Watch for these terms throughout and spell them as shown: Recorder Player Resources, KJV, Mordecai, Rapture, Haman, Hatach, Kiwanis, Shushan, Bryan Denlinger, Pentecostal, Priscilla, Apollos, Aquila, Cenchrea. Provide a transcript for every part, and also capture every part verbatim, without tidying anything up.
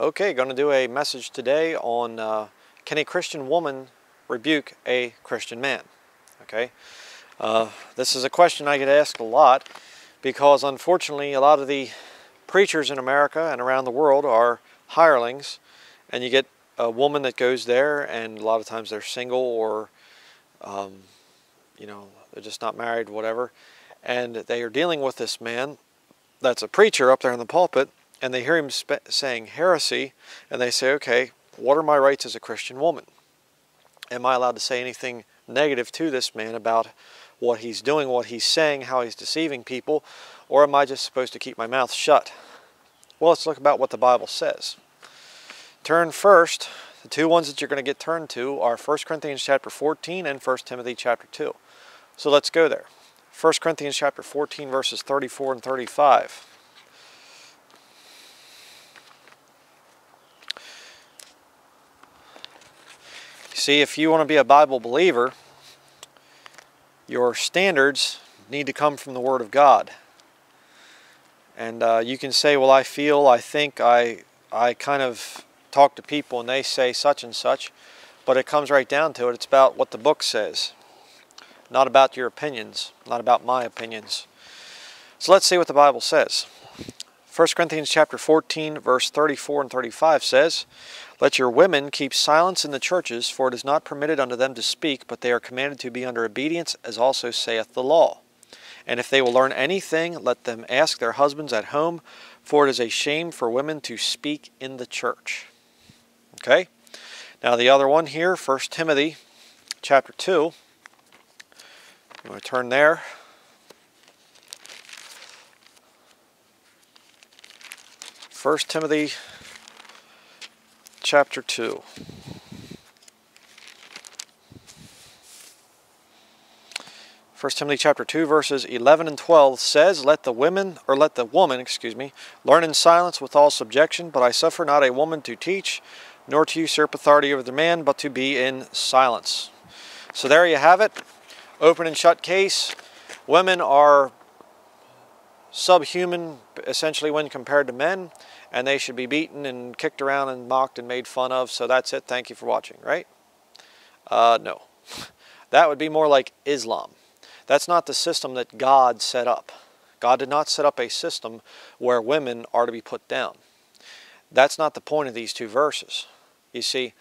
Okay, going to do a message today on uh, can a Christian woman rebuke a Christian man? Okay, uh, this is a question I get asked a lot because unfortunately a lot of the preachers in America and around the world are hirelings, and you get a woman that goes there, and a lot of times they're single or um, you know, they're just not married, whatever, and they are dealing with this man that's a preacher up there in the pulpit, and they hear him saying heresy, and they say, okay, what are my rights as a Christian woman? Am I allowed to say anything negative to this man about what he's doing, what he's saying, how he's deceiving people, or am I just supposed to keep my mouth shut? Well, let's look about what the Bible says. Turn first, the two ones that you're going to get turned to are First Corinthians chapter fourteen and First Timothy chapter two. So let's go there. First Corinthians chapter fourteen, verses thirty-four and thirty-five. See, if you want to be a Bible believer, your standards need to come from the Word of God. And uh, you can say, well, I feel, I think, I, I kind of talk to people and they say such and such, but it comes right down to it. It's about what the book says, not about your opinions, not about my opinions. So let's see what the Bible says. First Corinthians chapter fourteen, verse thirty-four and thirty-five says, "Let your women keep silence in the churches, for it is not permitted unto them to speak, but they are commanded to be under obedience, as also saith the law. And if they will learn anything, let them ask their husbands at home, for it is a shame for women to speak in the church." Okay? Now the other one here, First Timothy chapter two. You want to turn there. First Timothy chapter two. First Timothy chapter two verses eleven and twelve says, "Let the women, or let the woman, excuse me, learn in silence with all subjection, but I suffer not a woman to teach, nor to usurp authority over the man, but to be in silence." So there you have it. Open and shut case. Women are subhuman, essentially, when compared to men, and they should be beaten and kicked around and mocked and made fun of. So that's it. Thank you for watching, right? Uh, no. That would be more like Islam. That's not the system that God set up. God did not set up a system where women are to be put down. That's not the point of these two verses. You see,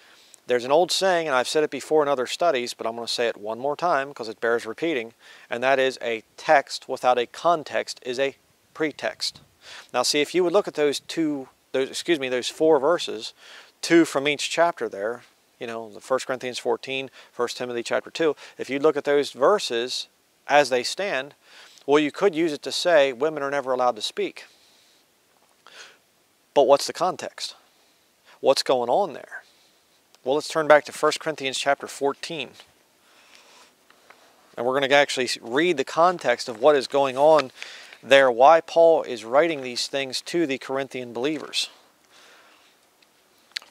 there's an old saying, and I've said it before in other studies, but I'm going to say it one more time because it bears repeating, and that is, a text without a context is a pretext. Now see, if you would look at those two, those, excuse me, those four verses, two from each chapter there, you know, the First Corinthians fourteen, First Timothy chapter two, if you look at those verses as they stand, well, you could use it to say women are never allowed to speak. But what's the context? What's going on there? Well, let's turn back to First Corinthians chapter fourteen. And we're going to actually read the context of what is going on there, why Paul is writing these things to the Corinthian believers.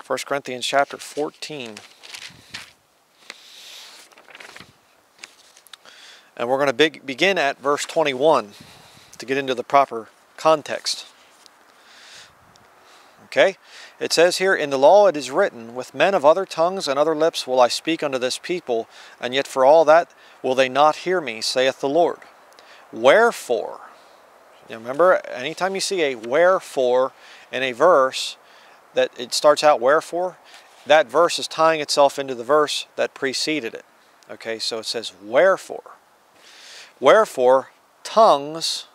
First Corinthians chapter fourteen. And we're going to big, begin at verse twenty-one to get into the proper context. Okay, it says here, "In the law it is written, with men of other tongues and other lips will I speak unto this people, and yet for all that will they not hear me, saith the Lord. Wherefore," now remember, anytime you see a wherefore in a verse, that it starts out wherefore, that verse is tying itself into the verse that preceded it. Okay, so it says wherefore. "Wherefore, tongues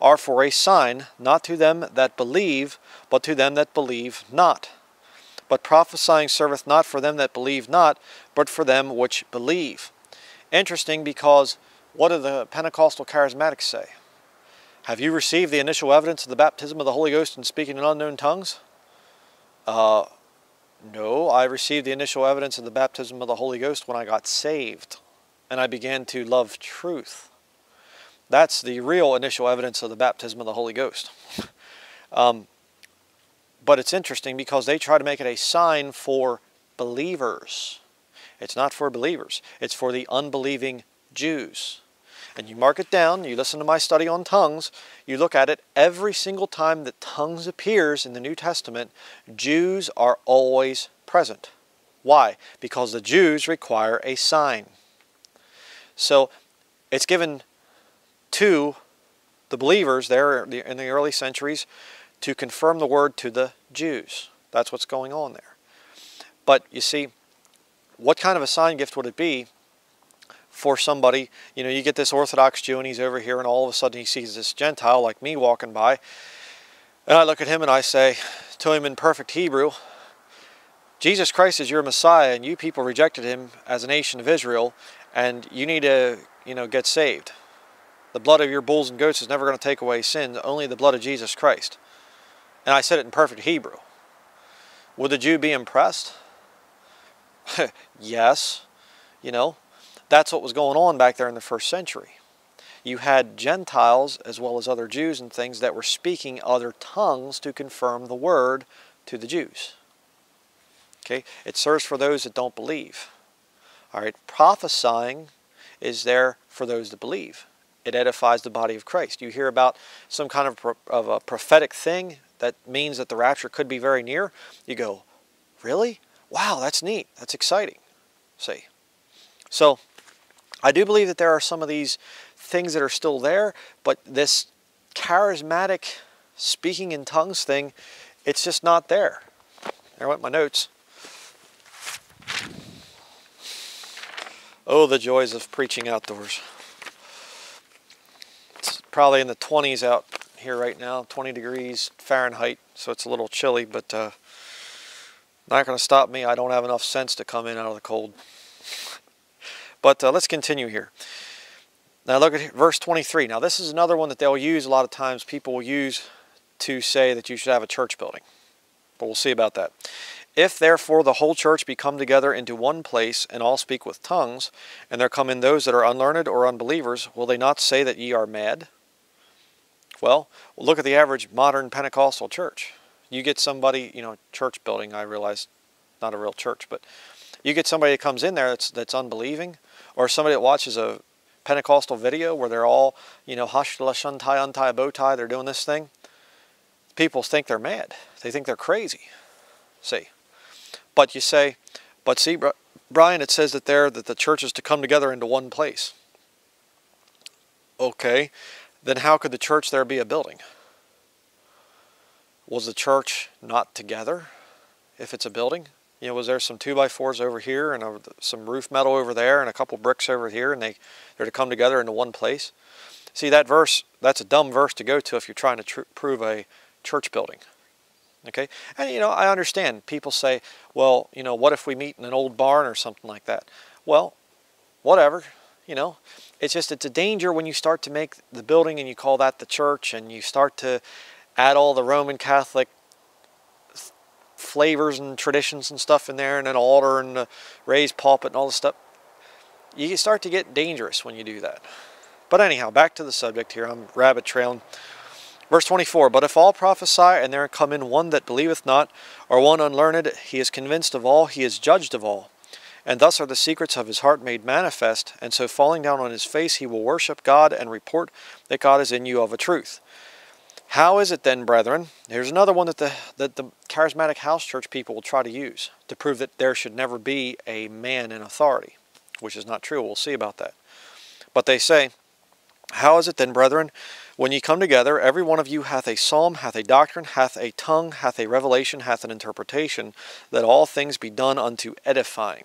are for a sign, not to them that believe, but to them that believe not. But prophesying serveth not for them that believe not, but for them which believe." Interesting, because what do the Pentecostal charismatics say? Have you received the initial evidence of the baptism of the Holy Ghost and speaking in unknown tongues? Uh, no, I received the initial evidence of the baptism of the Holy Ghost when I got saved, and I began to love truth. That's the real initial evidence of the baptism of the Holy Ghost. um, but it's interesting because they try to make it a sign for believers. It's not for believers. It's for the unbelieving Jews. and you mark it down, you listen to my study on tongues, you look at it every single time that tongues appears in the New Testament, Jews are always present. Why? Because the Jews require a sign. So it's given to the believers there in the early centuries to confirm the word to the Jews. That's what's going on there. But you see, what kind of a sign gift would it be for somebody? You know, you get this Orthodox Jew and he's over here and all of a sudden he sees this Gentile like me walking by. And I look at him and I say to him in perfect Hebrew, Jesus Christ is your Messiah and you people rejected him as a nation of Israel and you need to, you know, get saved. The blood of your bulls and goats is never going to take away sins, only the blood of Jesus Christ. And I said it in perfect Hebrew. Would the Jew be impressed? Yes. You know, that's what was going on back there in the first century. You had Gentiles as well as other Jews and things that were speaking other tongues to confirm the word to the Jews. Okay, it serves for those that don't believe. All right, prophesying is there for those that believe. It edifies the body of Christ. You hear about some kind of, of a prophetic thing that means that the rapture could be very near. You go, really? Wow, that's neat. That's exciting. See? So, I do believe that there are some of these things that are still there, but this charismatic speaking in tongues thing, it's just not there. There went my notes. Oh, the joys of preaching outdoors. Probably in the twenties out here right now, twenty degrees Fahrenheit, so it's a little chilly, but uh, not going to stop me. I don't have enough sense to come in out of the cold. But uh, let's continue here. Now look at verse twenty-three. Now this is another one that they'll use a lot of times. People will use to say that you should have a church building, but we'll see about that. If therefore the whole church be come together into one place, and all speak with tongues, and there come in those that are unlearned or unbelievers, will they not say that ye are mad? Well, look at the average modern Pentecostal church. You get somebody, you know, church building, I realize, not a real church, but you get somebody that comes in there that's, that's unbelieving, or somebody that watches a Pentecostal video where they're all, you know, hush, lush, untie, untie, bow tie, they're doing this thing. People think they're mad. They think they're crazy. See? But you say, but see, Brian, it says that there that the church is to come together into one place. Okay. Then how could the church there be a building? Was the church not together if it's a building? You know, was there some two by fours over here and a, some roof metal over there and a couple bricks over here and they, they're to come together into one place? See, that verse, that's a dumb verse to go to if you're trying to tr- prove a church building. Okay? And, you know, I understand. People say, well, you know, what if we meet in an old barn or something like that? Well, whatever. You know, it's just, it's a danger when you start to make the building and you call that the church and you start to add all the Roman Catholic flavors and traditions and stuff in there and an altar and a raised pulpit and all this stuff. You start to get dangerous when you do that. But anyhow, back to the subject here. I'm rabbit trailing. Verse twenty-four, but if all prophesy, and there come in one that believeth not, or one unlearned, he is convinced of all, he is judged of all. And thus are the secrets of his heart made manifest, and so falling down on his face, he will worship God and report that God is in you of a truth. How is it then, brethren? Here's another one that the, that the charismatic house church people will try to use to prove that there should never be a man in authority, which is not true. We'll see about that. But they say, how is it then, brethren, when ye come together, every one of you hath a psalm, hath a doctrine, hath a tongue, hath a revelation, hath an interpretation, that all things be done unto edifying.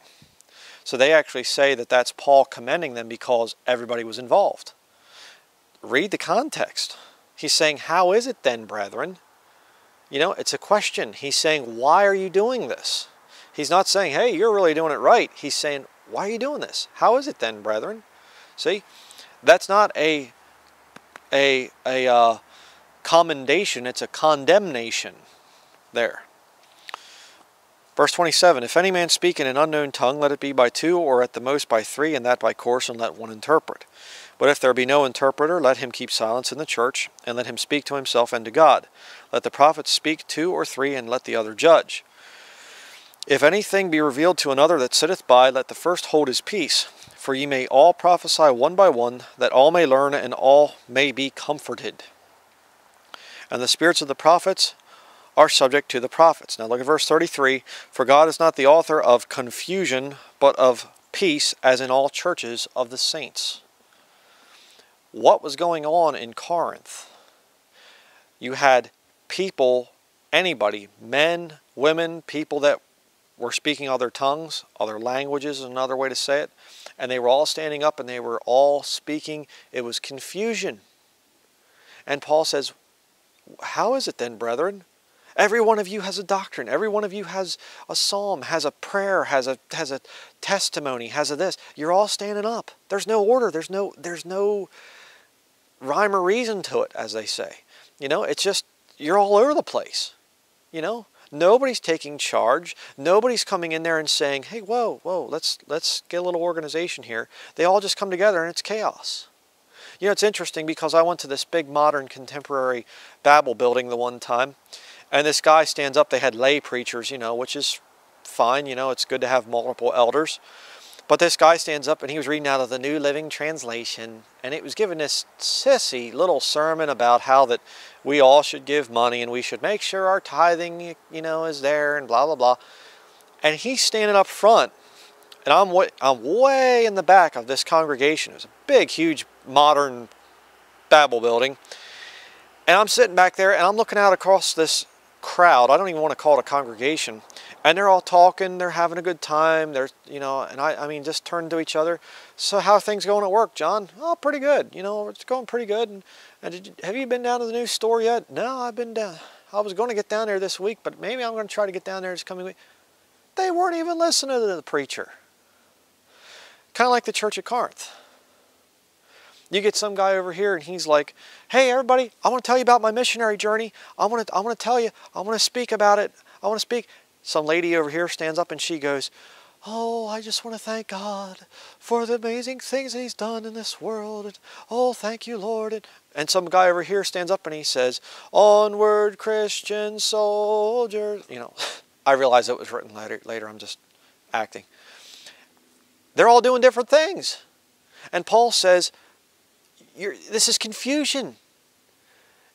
So they actually say that that's Paul commending them because everybody was involved. Read the context. He's saying, how is it then, brethren? You know, it's a question. He's saying, why are you doing this? He's not saying, hey, you're really doing it right. He's saying, why are you doing this? How is it then, brethren? See? That's not a, a, a uh, commendation, it's a condemnation there. Verse twenty-seven, if any man speak in an unknown tongue, let it be by two, or at the most by three, and that by course, and let one interpret. But if there be no interpreter, let him keep silence in the church, and let him speak to himself and to God. Let the prophets speak two or three, and let the other judge. If anything be revealed to another that sitteth by, let the first hold his peace. For ye may all prophesy one by one, that all may learn and all may be comforted. And the spirits of the prophets are subject to the prophets. Now look at verse thirty-three. For God is not the author of confusion, but of peace, as in all churches of the saints. What was going on in Corinth? You had people, anybody, men, women, people that were speaking other tongues, other languages is another way to say it. And they were all standing up and they were all speaking. It was confusion. And Paul says, how is it then, brethren? Every one of you has a doctrine. Every one of you has a psalm, has a prayer, has a has a testimony, has a this. You're all standing up. There's no order. There's no there's no rhyme or reason to it, as they say. You know, it's just you're all over the place. You know, nobody's taking charge. Nobody's coming in there and saying, "Hey, whoa, whoa, let's let's get a little organization here." They all just come together and it's chaos. You know, it's interesting because I went to this big modern contemporary Babel building the one time. And this guy stands up, they had lay preachers, you know, which is fine, you know, it's good to have multiple elders. But this guy stands up and he was reading out of the New Living Translation, and it was giving this sissy little sermon about how that we all should give money and we should make sure our tithing, you know, is there and blah, blah, blah. And he's standing up front, and I'm, w I'm way in the back of this congregation. It was a big, huge, modern Babel building. And I'm sitting back there and I'm looking out across this crowd. I don't even want to call it a congregation, and they're all talking, they're having a good time, they're, you know, and I, I mean, just turn to each other. So how are things going at work, John? Oh, pretty good, you know, it's going pretty good. And, and did you, have you been down to the new store yet? No, I've been down. I was going to get down there this week, but maybe I'm going to try to get down there this coming week. They weren't even listening to the preacher. Kind of like the church at Corinth. You get some guy over here and he's like, hey, everybody, I want to tell you about my missionary journey. I want to, I want to tell you, I want to speak about it. I want to speak. Some lady over here stands up and she goes, oh, I just want to thank God for the amazing things that he's done in this world. And, oh, thank you, Lord. And some guy over here stands up and he says, onward, Christian soldiers. You know, I realize it was written later. Later, I'm just acting. They're all doing different things. And Paul says, You're, this is confusion,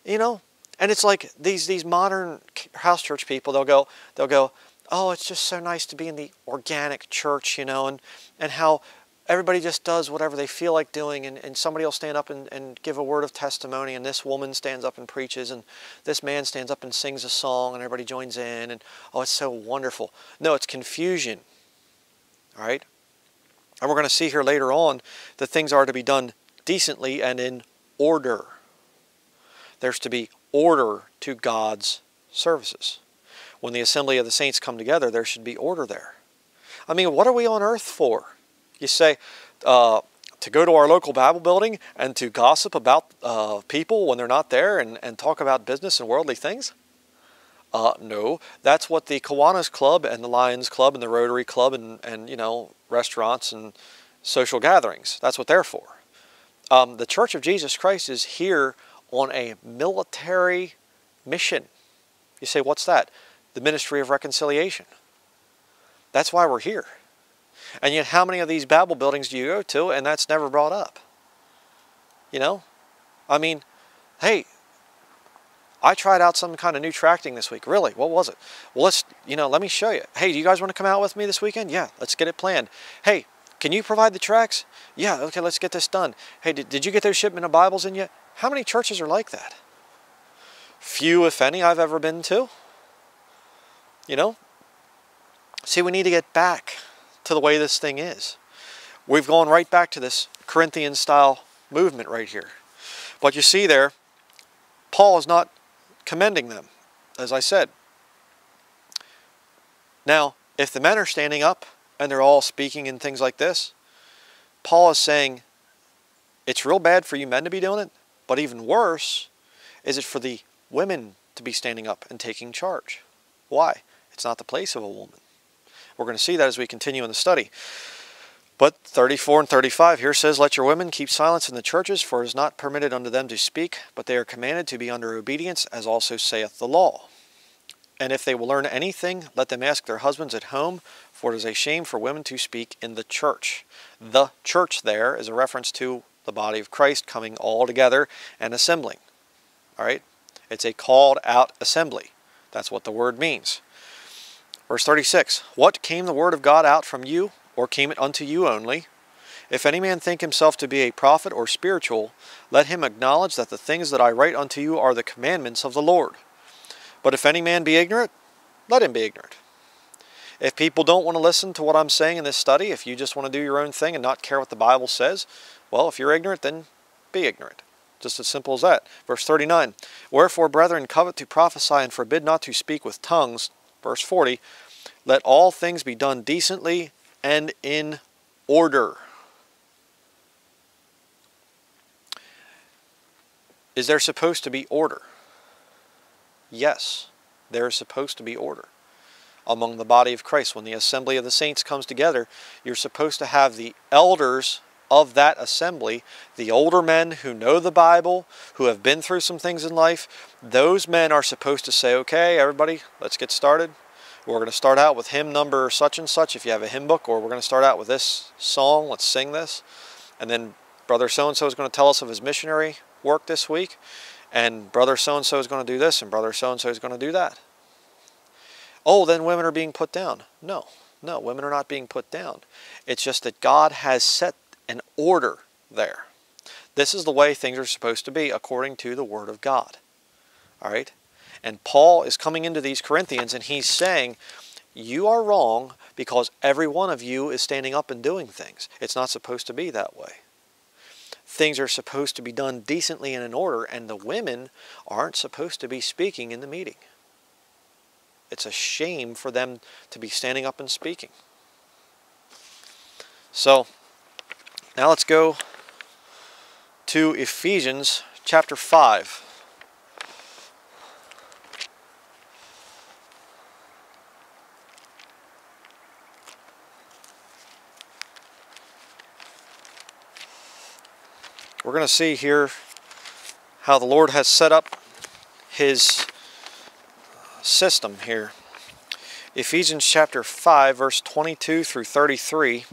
you know, and it's like these these modern house church people. They'll go, they'll go. Oh, it's just so nice to be in the organic church, you know, and and how everybody just does whatever they feel like doing, and, and somebody will stand up and, and give a word of testimony, and this woman stands up and preaches, and this man stands up and sings a song, and everybody joins in, and oh, it's so wonderful. No, it's confusion. All right, and we're going to see here later on that things are to be done decently and in order. There's to be order to God's services. When the assembly of the saints come together, there should be order there. I mean, what are we on earth for? You say, uh, to go to our local Bible building and to gossip about uh, people when they're not there and, and talk about business and worldly things? Uh, no, that's what the Kiwanis Club and the Lions Club and the Rotary Club and, and you know, restaurants and social gatherings, that's what they're for. Um, the Church of Jesus Christ is here on a military mission. You say, what's that? The ministry of reconciliation. That's why we're here. And yet, how many of these Babel buildings do you go to and that's never brought up? You know? I mean, hey, I tried out some kind of new tracting this week. Really? What was it? Well, let's, you know, let me show you. Hey, do you guys want to come out with me this weekend? Yeah, let's get it planned. Hey, can you provide the tracts? Yeah, okay, let's get this done. Hey, did, did you get those shipment of Bibles in yet? How many churches are like that? Few, if any, I've ever been to. You know? See, we need to get back to the way this thing is. We've gone right back to this Corinthian-style movement right here. But you see there, Paul is not commending them, as I said. Now, if the men are standing up, and they're all speaking in things like this, Paul is saying, it's real bad for you men to be doing it, but even worse is it for the women to be standing up and taking charge. Why? It's not the place of a woman. We're going to see that as we continue in the study. But thirty-four and thirty-five here says, let your women keep silence in the churches, for it is not permitted unto them to speak, but they are commanded to be under obedience, as also saith the law. And if they will learn anything, let them ask their husbands at home, for it is a shame for women to speak in the church. The church there is a reference to the body of Christ coming all together and assembling. All right? It's a called out assembly. That's what the word means. Verse thirty-six, what came the word of God out from you, or came it unto you only? If any man think himself to be a prophet or spiritual, let him acknowledge that the things that I write unto you are the commandments of the Lord. But if any man be ignorant, let him be ignorant. If people don't want to listen to what I'm saying in this study, if you just want to do your own thing and not care what the Bible says, well, if you're ignorant, then be ignorant. Just as simple as that. Verse thirty-nine, wherefore, brethren, covet to prophesy and forbid not to speak with tongues. Verse forty, let all things be done decently and in order. Is there supposed to be order? Yes, there is supposed to be order among the body of Christ. When the assembly of the saints comes together, you're supposed to have the elders of that assembly, the older men who know the Bible, who have been through some things in life. Those men are supposed to say, okay, everybody, let's get started. We're going to start out with hymn number such and such, if you have a hymn book, or we're going to start out with this song, let's sing this. And then brother so-and-so is going to tell us of his missionary work this week. And brother so-and-so is going to do this, and brother so-and-so is going to do that. Oh, then women are being put down. No, no, women are not being put down. It's just that God has set an order there. This is the way things are supposed to be according to the Word of God. All right? And Paul is coming into these Corinthians, and he's saying, you are wrong because every one of you is standing up and doing things. It's not supposed to be that way. Things are supposed to be done decently and in order, and the women aren't supposed to be speaking in the meeting. It's a shame for them to be standing up and speaking. So, now let's go to Ephesians chapter five. We're going to see here how the Lord has set up His system here. Ephesians chapter five, verse twenty-two through thirty-three.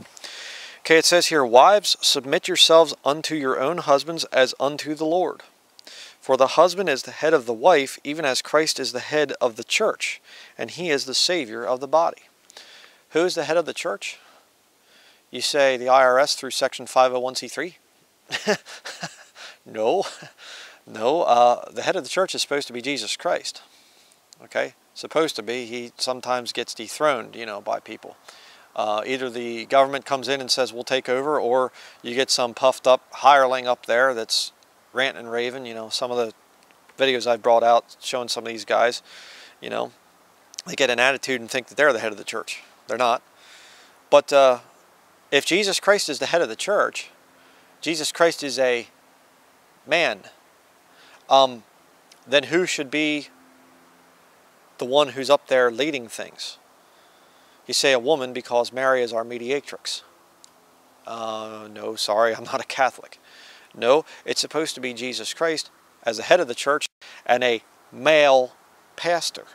Okay, it says here, wives, submit yourselves unto your own husbands as unto the Lord. For the husband is the head of the wife, even as Christ is the head of the church, and He is the Savior of the body. Who is the head of the church? You say the I R S through section five oh one c three? no, no. Uh, the head of the church is supposed to be Jesus Christ. Okay, supposed to be. He sometimes gets dethroned, you know, by people. Uh, either the government comes in and says we'll take over, or you get some puffed up hireling up there that's ranting and raving. You know, some of the videos I brought out showing some of these guys, you know, they get an attitude and think that they're the head of the church. They're not. But uh, if Jesus Christ is the head of the church, Jesus Christ is a man, um, then who should be the one who's up there leading things? You say a woman because Mary is our mediatrix. Uh, no, sorry, I'm not a Catholic. No, it's supposed to be Jesus Christ as the head of the church and a male pastor.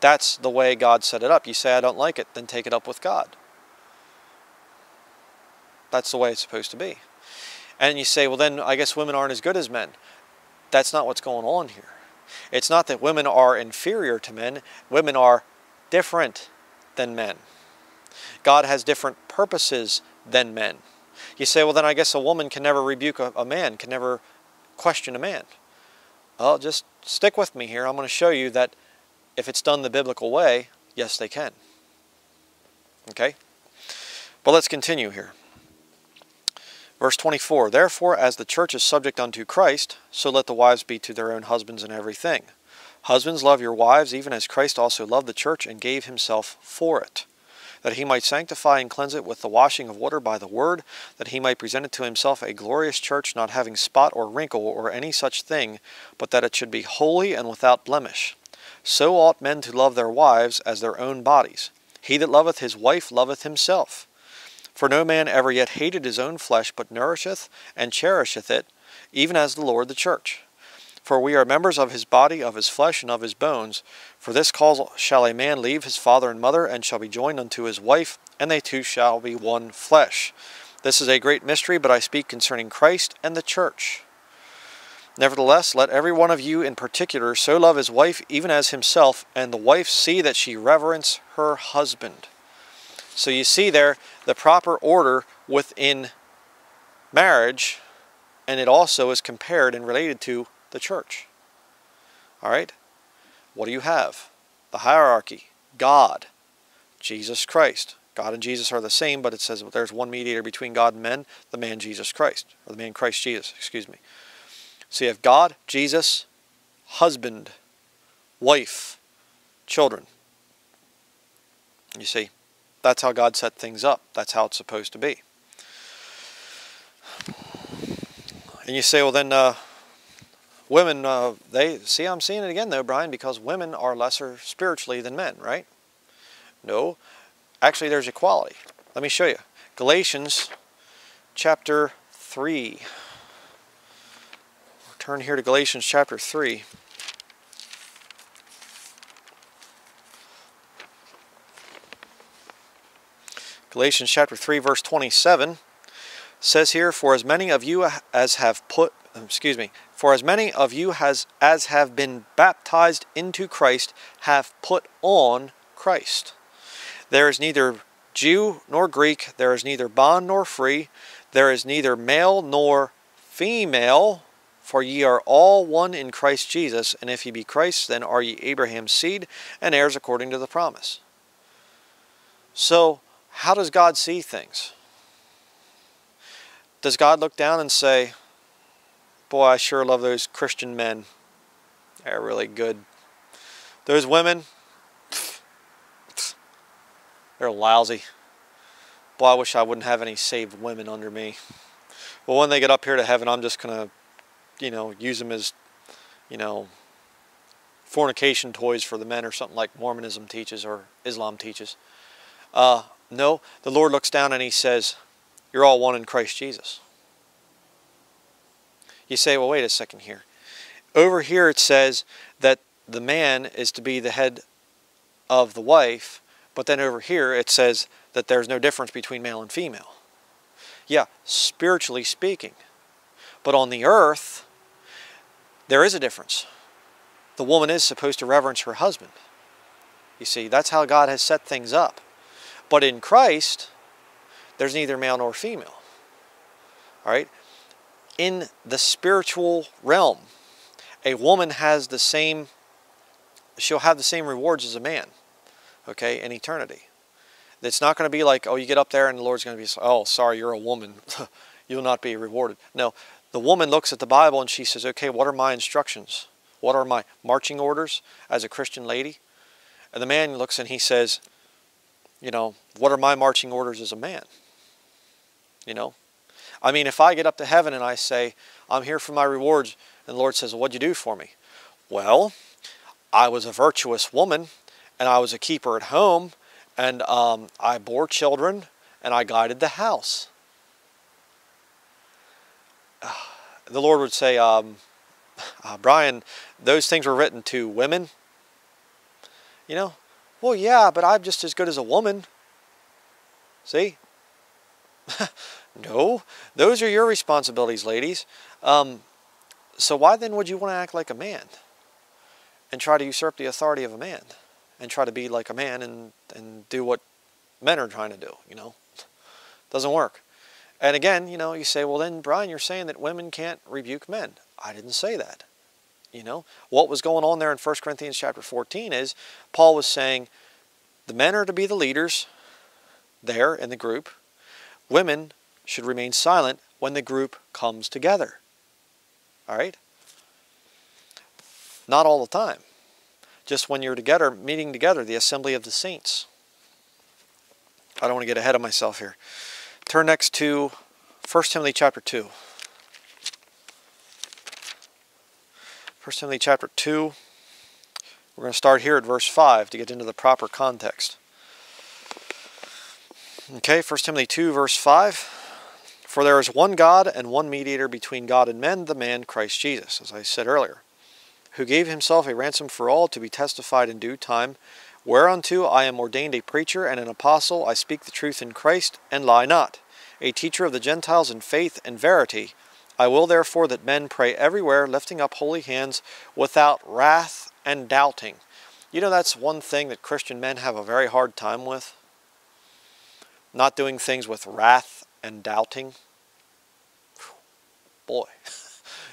That's the way God set it up. You say, I don't like it, then take it up with God. That's the way it's supposed to be. And you say, well then, I guess women aren't as good as men. That's not what's going on here. It's not that women are inferior to men. Women are different than men. God has different purposes than men. You say, well then, I guess a woman can never rebuke a, a man, can never question a man. Well, just stick with me here. I'm going to show you that if it's done the biblical way, yes, they can. Okay? But let's continue here. Verse twenty-four, therefore, as the church is subject unto Christ, so let the wives be to their own husbands in everything. Husbands, love your wives, even as Christ also loved the church and gave Himself for it, that He might sanctify and cleanse it with the washing of water by the word, that He might present it to Himself a glorious church, not having spot or wrinkle or any such thing, but that it should be holy and without blemish. So ought men to love their wives as their own bodies. He that loveth his wife loveth himself. For no man ever yet hated his own flesh, but nourisheth and cherisheth it, even as the Lord the church. For we are members of his body, of his flesh, and of his bones. For this cause shall a man leave his father and mother, and shall be joined unto his wife, and they two shall be one flesh. This is a great mystery, but I speak concerning Christ and the church. Nevertheless, let every one of you in particular so love his wife even as himself, and the wife see that she reverence her husband. So you see there the proper order within marriage, and it also is compared and related to the church. All right? What do you have? The hierarchy. God. Jesus Christ. God and Jesus are the same, but it says there's one mediator between God and men, the man Jesus Christ, or the man Christ Jesus, excuse me. So you have God, Jesus, husband, wife, children. You see, that's how God set things up. That's how it's supposed to be. And you say, well then, uh, women, uh, they, see, I'm seeing it again though, Brian, because women are lesser spiritually than men, right? No, actually there's equality. Let me show you. Galatians chapter three. We'll turn here to Galatians chapter three. Galatians chapter three, verse twenty-seven says here, for as many of you as have put, excuse me, for as many of you has, as have been baptized into Christ have put on Christ. There is neither Jew nor Greek, there is neither bond nor free, there is neither male nor female, for ye are all one in Christ Jesus, and if ye be Christ, then are ye Abraham's seed and heirs according to the promise. So, how does God see things? Does God look down and say, boy, I sure love those Christian men. They're really good. Those women, they're lousy. Boy, I wish I wouldn't have any saved women under me. Well, when they get up here to heaven, I'm just going to, you know, use them as, you know, fornication toys for the men or something like Mormonism teaches or Islam teaches. Uh, no, the Lord looks down and he says, you're all one in Christ Jesus. You say, well, wait a second here. Over here it says that the man is to be the head of the wife, but then over here it says that there's no difference between male and female. Yeah, spiritually speaking. But on the earth, there is a difference. The woman is supposed to reverence her husband. You see, that's how God has set things up. But in Christ, there's neither male nor female. All right? In the spiritual realm, a woman has the same, she'll have the same rewards as a man, okay, in eternity. It's not going to be like, oh, you get up there and the Lord's going to be, oh, sorry, you're a woman. You'll not be rewarded. No, the woman looks at the Bible and she says, okay, what are my instructions? What are my marching orders as a Christian lady? And the man looks and he says, you know, what are my marching orders as a man? You know? I mean, if I get up to heaven and I say, I'm here for my rewards, and the Lord says, well, what'd you do for me? Well, I was a virtuous woman, and I was a keeper at home, and um, I bore children, and I guided the house. Uh, the Lord would say, um, uh, Brian, those things were written to women. You know? Well, yeah, but I'm just as good as a woman. See? No, those are your responsibilities, ladies. Um, so why then would you want to act like a man and try to usurp the authority of a man and try to be like a man and, and do what men are trying to do, you know? Doesn't work. And again, you know, you say, well then, Brian, you're saying that women can't rebuke men. I didn't say that. You know, what was going on there in First Corinthians chapter fourteen is Paul was saying the men are to be the leaders there in the group. Women should remain silent when the group comes together. All right? Not all the time. Just when you're together, meeting together, the assembly of the saints. I don't want to get ahead of myself here. Turn next to First Timothy chapter two. First Timothy chapter two. We're going to start here at verse five to get into the proper context. Okay, First Timothy two, verse five. For there is one God and one mediator between God and men, the man Christ Jesus, as I said earlier. who gave himself a ransom for all, to be testified in due time, whereunto I am ordained a preacher and an apostle. I speak the truth in Christ, and lie not, a teacher of the Gentiles in faith and verity. I will therefore that men pray everywhere, lifting up holy hands, without wrath and doubting. You know, that's one thing that Christian men have a very hard time with. Not doing things with wrath and doubting. Boy,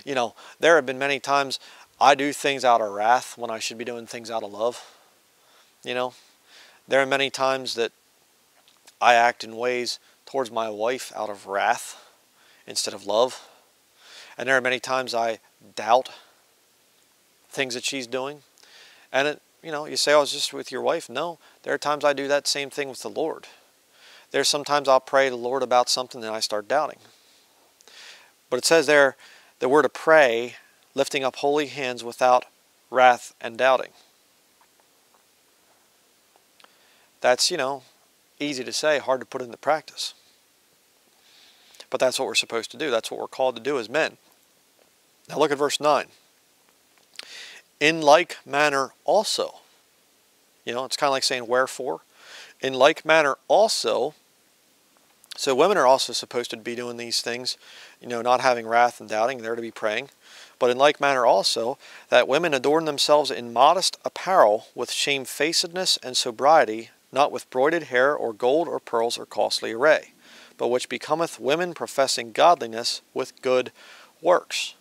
you know, there have been many times I do things out of wrath when I should be doing things out of love. You know, there are many times that I act in ways towards my wife out of wrath instead of love. And there are many times I doubt things that she's doing. And, it, you know, you say, oh, I was just with your wife. No, there are times I do that same thing with the Lord. There's sometimes I'll pray to the Lord about something and I start doubting. But it says there that we're to pray, lifting up holy hands without wrath and doubting. That's, you know, easy to say, hard to put into practice. But that's what we're supposed to do. That's what we're called to do as men. Now look at verse nine. In like manner also. You know, it's kind of like saying wherefore. In like manner also. So women are also supposed to be doing these things, you know, not having wrath and doubting. They're to be praying. But in like manner also, that women adorn themselves in modest apparel, with shamefacedness and sobriety, not with broided hair or gold or pearls or costly array, but which becometh women professing godliness with good works.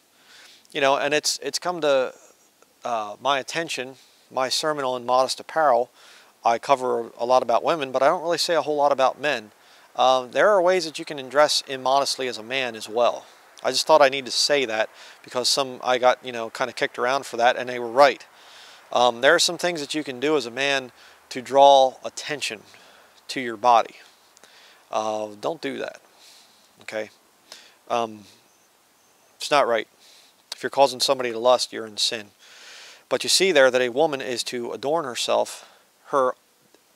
You know, and it's it's come to uh, my attention, my sermon on modest apparel. I cover a lot about women, but I don't really say a whole lot about men. Um, there are ways that you can dress immodestly as a man as well. I just thought I need to say that, because some I got, you know, kind of kicked around for that, and they were right. Um, there are some things that you can do as a man to draw attention to your body. Uh, don't do that, okay? Um, it's not right. If you're causing somebody to lust, you're in sin. But you see there that a woman is to adorn herself. Her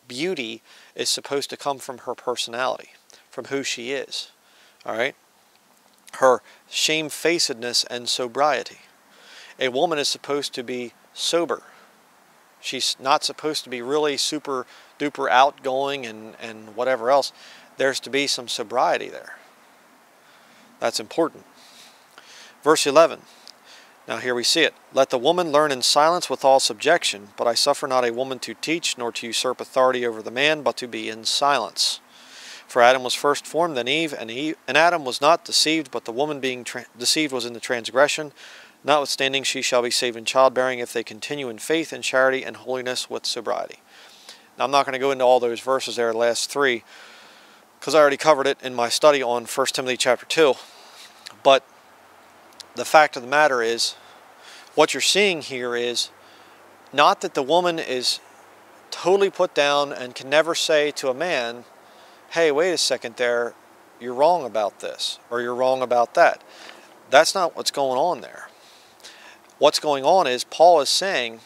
beauty is supposed to come from her personality, from who she is, all right? Her shamefacedness and sobriety. A woman is supposed to be sober. She's not supposed to be really super duper outgoing and, and whatever else. There's to be some sobriety there. That's important. Verse eleven. Now here we see it. Let the woman learn in silence with all subjection, but I suffer not a woman to teach, nor to usurp authority over the man, but to be in silence. For Adam was first formed, then Eve, and, Eve, and Adam was not deceived, but the woman being deceived was in the transgression. Notwithstanding, she shall be saved in childbearing, if they continue in faith and charity and holiness with sobriety. Now, I'm not going to go into all those verses there, the last three, because I already covered it in my study on First Timothy chapter two. But the fact of the matter is, what you're seeing here is not that the woman is totally put down and can never say to a man, hey, wait a second there, you're wrong about this, or you're wrong about that. That's not what's going on there. What's going on is Paul is saying,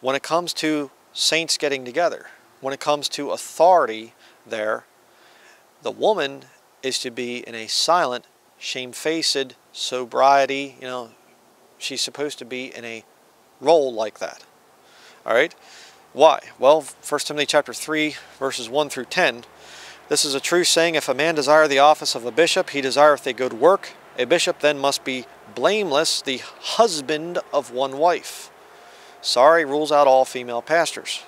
when it comes to saints getting together, when it comes to authority there, the woman is to be in a silent, shamefaced sobriety. You know, she's supposed to be in a role like that. All right? Why? Well, First Timothy chapter three, verses one through ten. This is a true saying, if a man desire the office of a bishop, he desireth a good work. A bishop then must be blameless, the husband of one wife. Sorry, rules out all female pastors.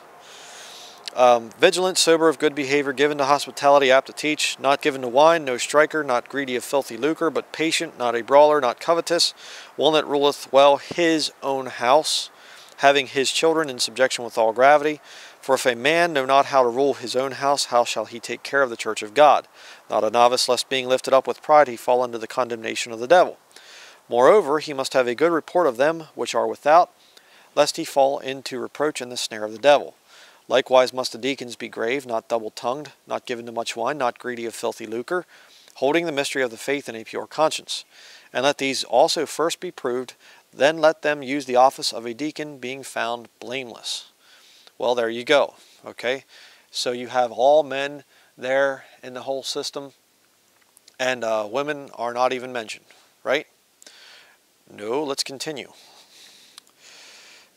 Um, vigilant, sober, of good behavior, given to hospitality, apt to teach, not given to wine, no striker, not greedy of filthy lucre, but patient, not a brawler, not covetous, one that ruleth well his own house, having his children in subjection with all gravity. For if a man know not how to rule his own house, how shall he take care of the church of God? Not a novice, lest being lifted up with pride, he fall under the condemnation of the devil. Moreover, he must have a good report of them which are without, lest he fall into reproach and the snare of the devil. Likewise must the deacons be grave, not double-tongued, not given to much wine, not greedy of filthy lucre, holding the mystery of the faith in a pure conscience. And let these also first be proved, then let them use the office of a deacon, being found blameless. Well, there you go, okay? So you have all men there in the whole system, and uh, women are not even mentioned, right? No, let's continue.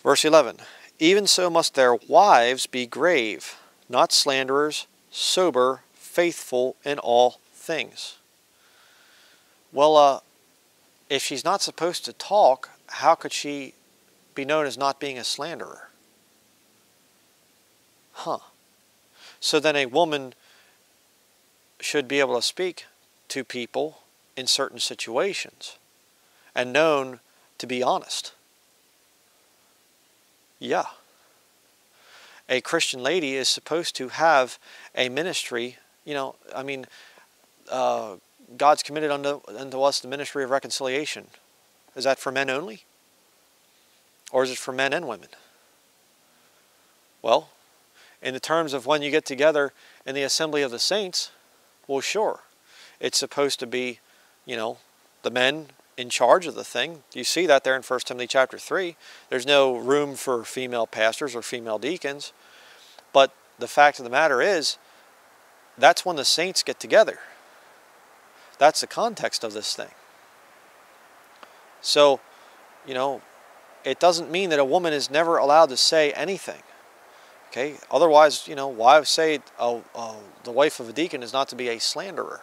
Verse eleven, even so must their wives be grave, not slanderers, sober, faithful in all things. Well, uh, if she's not supposed to talk, how could she be known as not being a slanderer? Huh. So then a woman should be able to speak to people in certain situations and known to be honest. Yeah. A Christian lady is supposed to have a ministry. You know, I mean, uh, God's committed unto, unto us the ministry of reconciliation. Is that for men only? Or is it for men and women? Well, in the terms of when you get together in the assembly of the saints, well, sure. It's supposed to be, you know, the men in charge of the thing. You see that there in First Timothy chapter three. There's no room for female pastors or female deacons. But the fact of the matter is, that's when the saints get together. That's the context of this thing. So, you know, it doesn't mean that a woman is never allowed to say anything. Okay? Otherwise, you know, wives say oh, oh, the wife of a deacon is not to be a slanderer.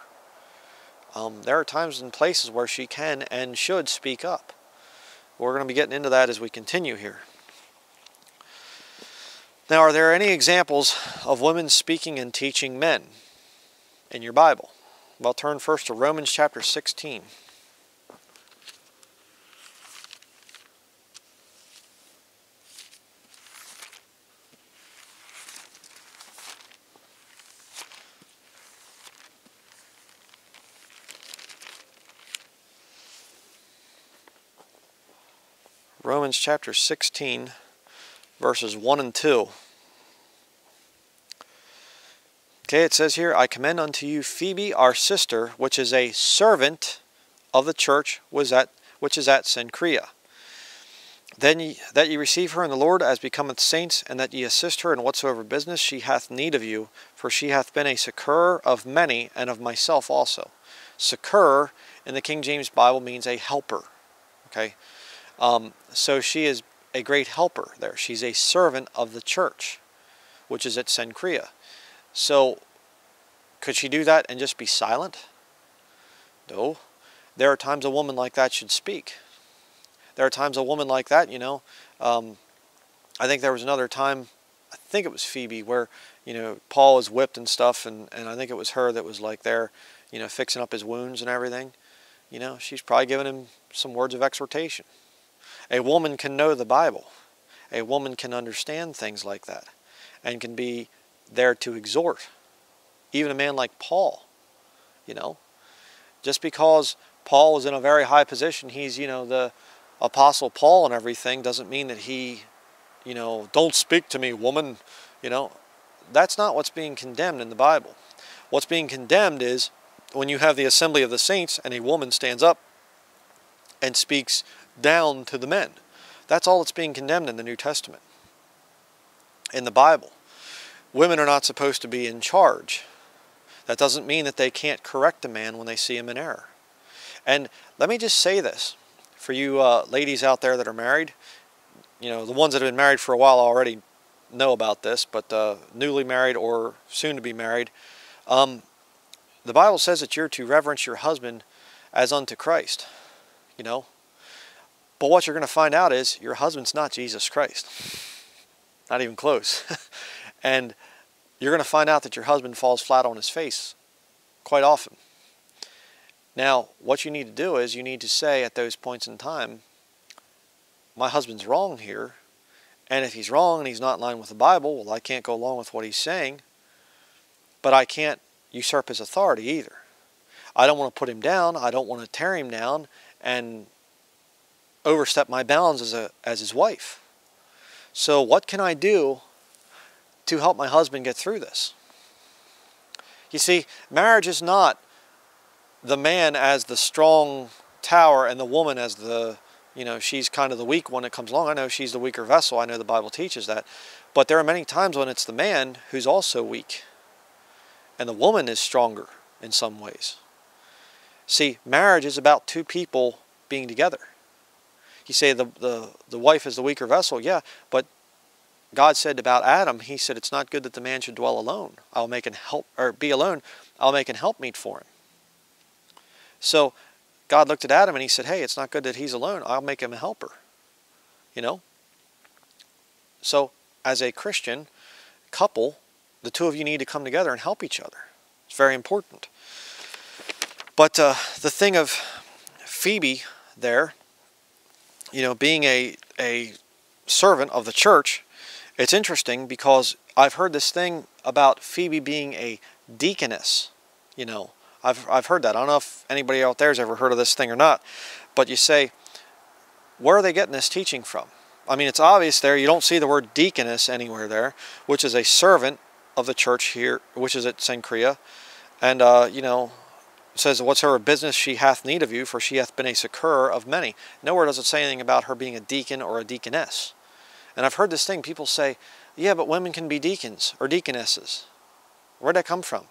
Um, there are times and places where she can and should speak up. We're going to be getting into that as we continue here. Now, are there any examples of women speaking and teaching men in your Bible? Well, turn first to Romans chapter sixteen. Romans chapter sixteen, verses one and two. Okay, it says here, I commend unto you Phoebe our sister, which is a servant of the church, was at, which is at Cenchrea. Then ye, that ye receive her in the Lord as becometh saints, and that ye assist her in whatsoever business she hath need of you, for she hath been a succourer of many, and of myself also. Succourer in the King James Bible means a helper. Okay. Um, so she is a great helper there. She's a servant of the church, which is at Cenchrea. So could she do that and just be silent? No. There are times a woman like that should speak. There are times a woman like that, you know, um, I think there was another time, I think it was Phoebe, where, you know, Paul is whipped and stuff, and, and I think it was her that was like there, you know, fixing up his wounds and everything. You know, she's probably giving him some words of exhortation. A woman can know the Bible. A woman can understand things like that and can be there to exhort. Even a man like Paul, you know. Just because Paul is in a very high position, he's, you know, the Apostle Paul and everything, doesn't mean that he, you know, don't speak to me, woman, you know. That's not what's being condemned in the Bible. What's being condemned is when you have the assembly of the saints and a woman stands up and speaks down to the men. That's all that's being condemned in the New Testament. In the Bible, women are not supposed to be in charge. That doesn't mean that they can't correct a man when they see him in error. And let me just say this for you uh, ladies out there that are married. You know, the ones that have been married for a while already know about this, but uh, newly married or soon to be married, um, the Bible says that you're to reverence your husband as unto Christ. You know, but what you're going to find out is your husband's not Jesus Christ. Not even close. And you're going to find out that your husband falls flat on his face quite often. Now, what you need to do is you need to say at those points in time, my husband's wrong here. And if he's wrong and he's not in line with the Bible, well, I can't go along with what he's saying. But I can't usurp his authority either. I don't want to put him down. I don't want to tear him down and overstep my bounds as a as his wife. So what can I do to help my husband get through this? You see, marriage is not the man as the strong tower and the woman as the, you know, she's kind of the weak one that comes along. I know she's the weaker vessel. I know the Bible teaches that. But there are many times when it's the man who's also weak. And the woman is stronger in some ways. See, marriage is about two people being together. You say the, the, the wife is the weaker vessel, yeah, but God said about Adam, he said, it's not good that the man should dwell alone. I'll make an help, or be alone. I'll make an helpmeet for him. So God looked at Adam and he said, hey, it's not good that he's alone. I'll make him a helper, you know? So as a Christian couple, the two of you need to come together and help each other. It's very important. But uh, the thing of Phoebe there, you know, being a, a servant of the church, it's interesting because I've heard this thing about Phoebe being a deaconess. You know, I've, I've heard that. I don't know if anybody out there has ever heard of this thing or not. But you say, where are they getting this teaching from? I mean, it's obvious there. You don't see the word deaconess anywhere there, which is a servant of the church here, which is at Cenchrea. And, uh, you know, it says, whatsoever business she hath need of you, for she hath been a succorer of many. Nowhere does it say anything about her being a deacon or a deaconess. And I've heard this thing, people say, yeah, but women can be deacons or deaconesses. Where'd that come from?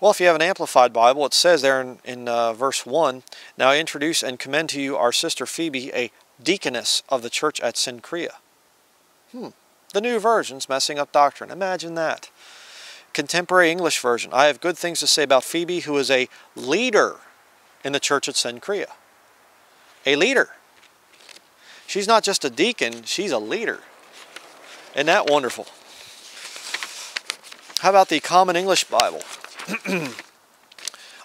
Well, if you have an Amplified Bible, it says there in, in uh, verse one, now I introduce and commend to you our sister Phoebe, a deaconess of the church at Cenchrea. Hmm. The New Version's messing up doctrine. Imagine that. Contemporary English Version. I have good things to say about Phoebe, who is a leader in the church at Cenchrea. A leader. She's not just a deacon, she's a leader. Isn't that wonderful? How about the Common English Bible?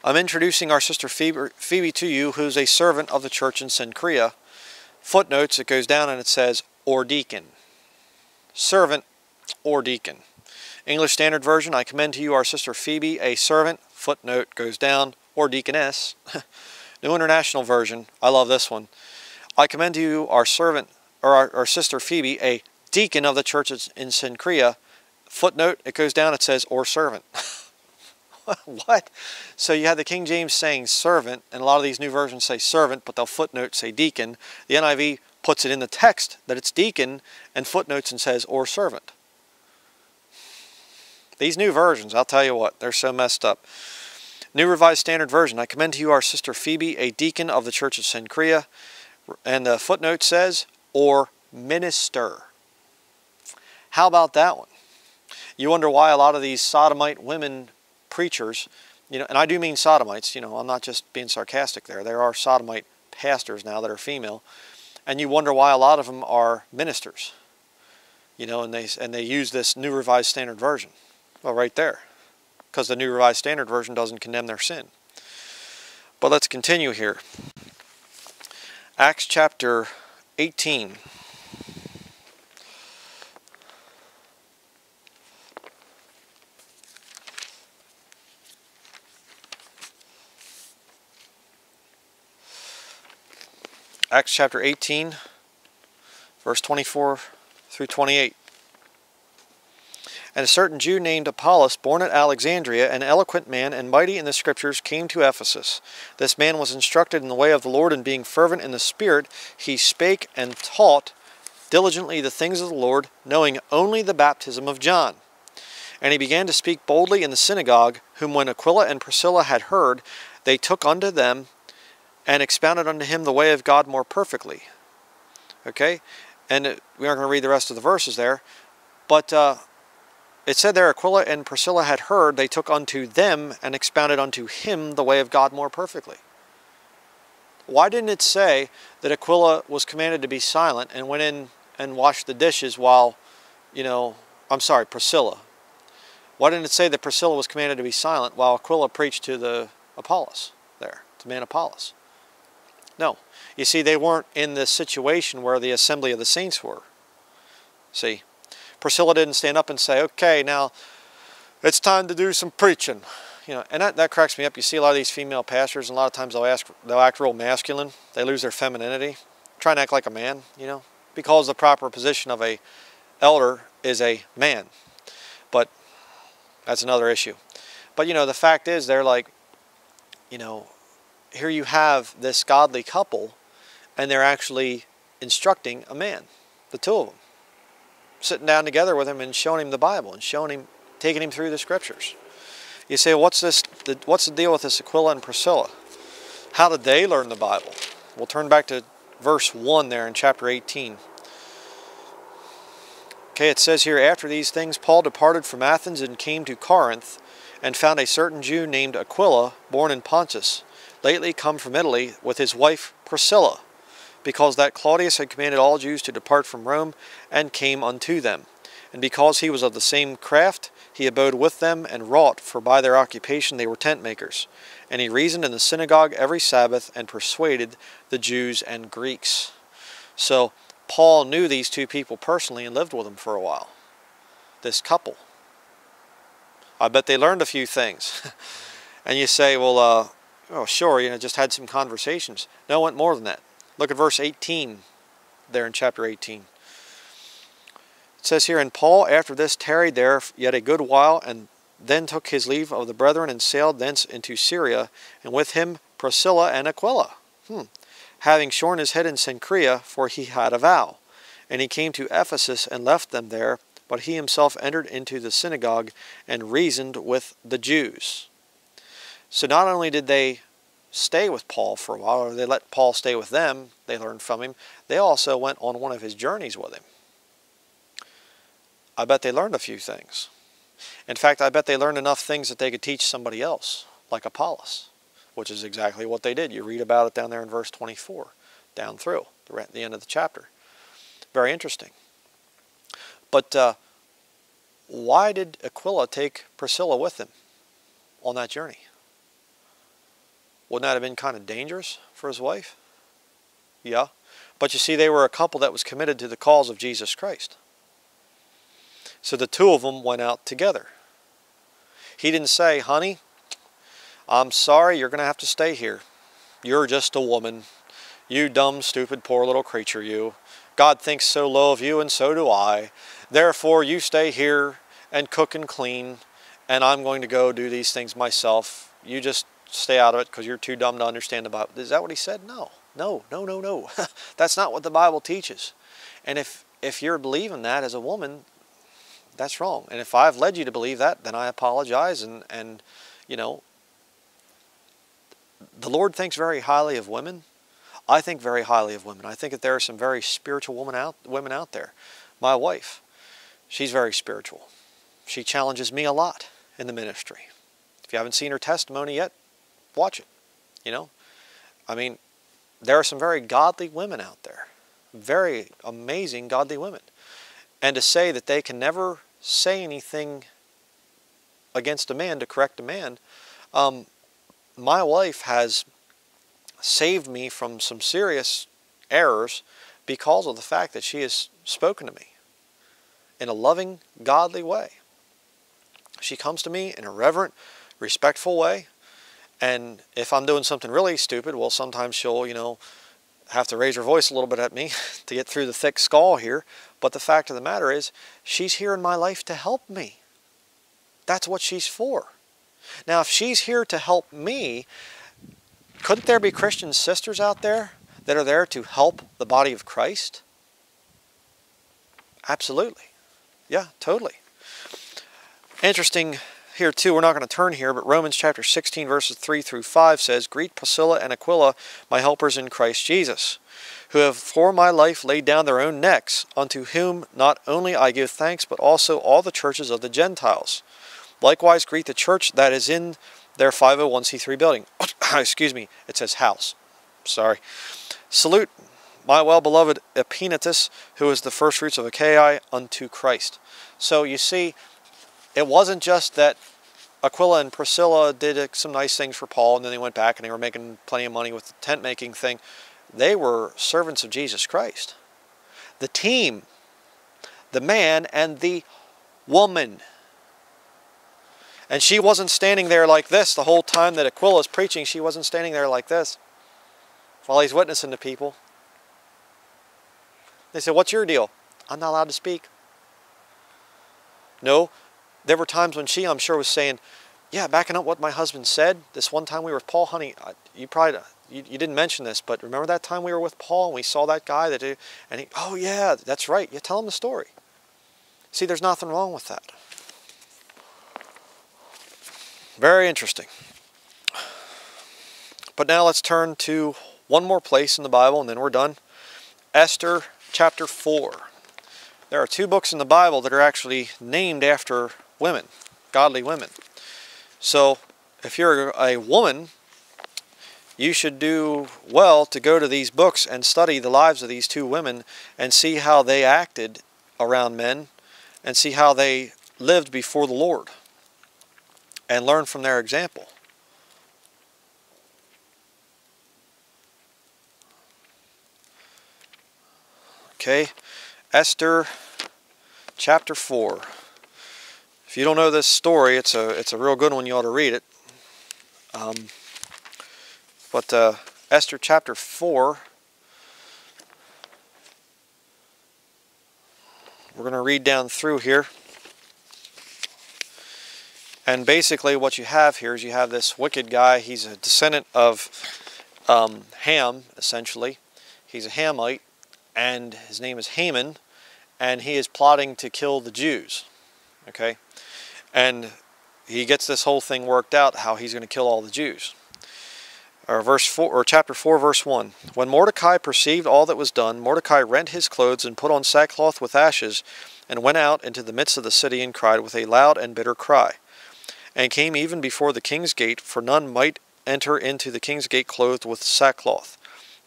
I'm introducing our sister Phoebe, Phoebe to you, who's a servant of the church in Cenchrea. Footnotes, it goes down and it says, or deacon. Servant or deacon. English Standard Version, I commend to you our sister Phoebe, a servant, footnote, goes down, or deaconess. New International Version, I love this one. I commend to you our servant, or our, our sister Phoebe, a deacon of the church in Cenchrea. Footnote, it goes down, it says, or servant. What? So you had the King James saying servant, and a lot of these new versions say servant, but they'll footnote say deacon. The N I V puts it in the text that it's deacon, and footnotes and says, or servant. These new versions, I'll tell you what, they're so messed up. New Revised Standard Version, I commend to you our sister Phoebe, a deacon of the church of Cenchrea. And the footnote says, or minister. How about that one? You wonder why a lot of these sodomite women preachers, you know, and I do mean sodomites, you know, I'm not just being sarcastic there. There are sodomite pastors now that are female. And you wonder why a lot of them are ministers, you know, and they, and they use this New Revised Standard Version. Well, right there, because the New Revised Standard Version doesn't condemn their sin. But let's continue here. Acts chapter eighteen. Acts chapter eighteen, verse twenty-four through twenty-eight. And a certain Jew named Apollos, born at Alexandria, an eloquent man and mighty in the Scriptures, came to Ephesus. This man was instructed in the way of the Lord, and being fervent in the Spirit, he spake and taught diligently the things of the Lord, knowing only the baptism of John. And he began to speak boldly in the synagogue, whom when Aquila and Priscilla had heard, they took unto them and expounded unto him the way of God more perfectly. Okay? And it, we aren't going to read the rest of the verses there, but... Uh, It said there, Aquila and Priscilla had heard, they took unto them and expounded unto him the way of God more perfectly. Why didn't it say that Aquila was commanded to be silent and went in and washed the dishes while, you know, I'm sorry, Priscilla. Why didn't it say that Priscilla was commanded to be silent while Aquila preached to the Apollos there, to man Apollos? No. You see, they weren't in this situation where the assembly of the saints were. See? Priscilla didn't stand up and say, okay, now it's time to do some preaching. You know, and that, that cracks me up. You see a lot of these female pastors, and a lot of times they'll, ask, they'll act real masculine. They lose their femininity. Try and act like a man, you know, because the proper position of a elder is a man. But that's another issue. But, you know, the fact is they're like, you know, here you have this godly couple, and they're actually instructing a man, the two of them. Sitting down together with him and showing him the Bible and showing him, taking him through the Scriptures. You say, what's this? The, what's the deal with this Aquila and Priscilla? How did they learn the Bible? We'll turn back to verse one there in chapter eighteen. Okay, it says here, after these things Paul departed from Athens and came to Corinth, and found a certain Jew named Aquila, born in Pontus, lately come from Italy, with his wife Priscilla, because that Claudius had commanded all Jews to depart from Rome, and came unto them. And because he was of the same craft, he abode with them and wrought, for by their occupation they were tent makers. And he reasoned in the synagogue every Sabbath, and persuaded the Jews and Greeks. So Paul knew these two people personally and lived with them for a while. This couple. I bet they learned a few things. And you say, well, uh, oh, sure, you know, just had some conversations. No, it went more than that. Look at verse eighteen there in chapter eighteen. It says here, and Paul after this tarried there yet a good while, and then took his leave of the brethren, and sailed thence into Syria, and with him Priscilla and Aquila, hmm. having shorn his head in Cenchrea, for he had a vow. And he came to Ephesus, and left them there, but he himself entered into the synagogue, and reasoned with the Jews. So not only did they stay with Paul for a while, or they let Paul stay with them, they learned from him, they also went on one of his journeys with him. I bet they learned a few things. In fact, I bet they learned enough things that they could teach somebody else, like Apollos, which is exactly what they did. You read about it down there in verse twenty-four, down through the end of the chapter. Very interesting. But uh, why did Aquila take Priscilla with him on that journey? Wouldn't that have been kind of dangerous for his wife? Yeah. But you see, they were a couple that was committed to the cause of Jesus Christ. So the two of them went out together. He didn't say, honey, I'm sorry, you're going to have to stay here. You're just a woman. You dumb, stupid, poor little creature, you. God thinks so low of you, and so do I. Therefore, you stay here and cook and clean, and I'm going to go do these things myself. You just stay out of it because you're too dumb to understand the Bible. Is that what he said? No, no, no, no, no. That's not what the Bible teaches. And if, if you're believing that as a woman, that's wrong. And if I've led you to believe that, then I apologize. And, and you know, the Lord thinks very highly of women. I think very highly of women. I think that there are some very spiritual women out, women out there. My wife, she's very spiritual. She challenges me a lot in the ministry. If you haven't seen her testimony yet, watch it. You know, I mean, there are some very godly women out there. Very amazing godly women. And to say that they can never say anything against a man to correct a man, um, my wife has saved me from some serious errors because of the fact that she has spoken to me in a loving, godly way. She comes to me in a reverent, respectful way, and if I'm doing something really stupid, well, sometimes she'll, you know, have to raise her voice a little bit at me to get through the thick skull here. But the fact of the matter is, she's here in my life to help me. That's what she's for. Now, if she's here to help me, couldn't there be Christian sisters out there that are there to help the body of Christ? Absolutely. Yeah, totally. Interesting here too, we're not going to turn here, but Romans chapter sixteen verses three through five says, Greet Priscilla and Aquila, my helpers in Christ Jesus, who have for my life laid down their own necks, unto whom not only I give thanks, but also all the churches of the Gentiles. Likewise greet the church that is in their five oh one c three building. Excuse me, it says house. Sorry. Salute my well-beloved Epaphras, who is the firstfruits of Achaia, unto Christ. So you see, it wasn't just that Aquila and Priscilla did some nice things for Paul and then they went back and they were making plenty of money with the tent making thing. They were servants of Jesus Christ. The team, the man and the woman. And she wasn't standing there like this the whole time that Aquila is preaching. She wasn't standing there like this while he's witnessing to people. They said, what's your deal? I'm not allowed to speak. No. There were times when she, I'm sure, was saying, yeah, backing up what my husband said. This one time we were with Paul, honey, I, you probably you, you didn't mention this, but remember that time we were with Paul and we saw that guy that, and he, oh yeah, that's right. You tell him the story. See, there's nothing wrong with that. Very interesting. But now let's turn to one more place in the Bible and then we're done. Esther chapter four. There are two books in the Bible that are actually named after women, godly women. So if you're a woman, you should do well to go to these books and study the lives of these two women and see how they acted around men and see how they lived before the Lord and learn from their example. Okay, Esther chapter four. If you don't know this story, it's a it's a real good one. You ought to read it. Um, but uh, Esther chapter four, we're going to read down through here. And basically, what you have here is you have this wicked guy. He's a descendant of um, Ham, essentially. He's a Hamite. And his name is Haman, and he is plotting to kill the Jews, okay? And he gets this whole thing worked out, how he's going to kill all the Jews. Or verse four, or chapter four, verse one. When Mordecai perceived all that was done, Mordecai rent his clothes and put on sackcloth with ashes, and went out into the midst of the city and cried with a loud and bitter cry, and came even before the king's gate, for none might enter into the king's gate clothed with sackcloth.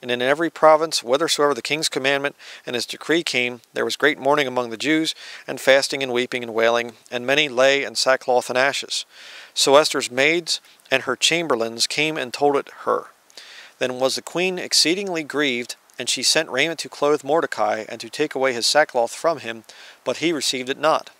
And in every province, whithersoever the king's commandment and his decree came, there was great mourning among the Jews, and fasting and weeping and wailing, and many lay in sackcloth and ashes. So Esther's maids and her chamberlains came and told it her. Then was the queen exceedingly grieved, and she sent raiment to clothe Mordecai, and to take away his sackcloth from him, but he received it not.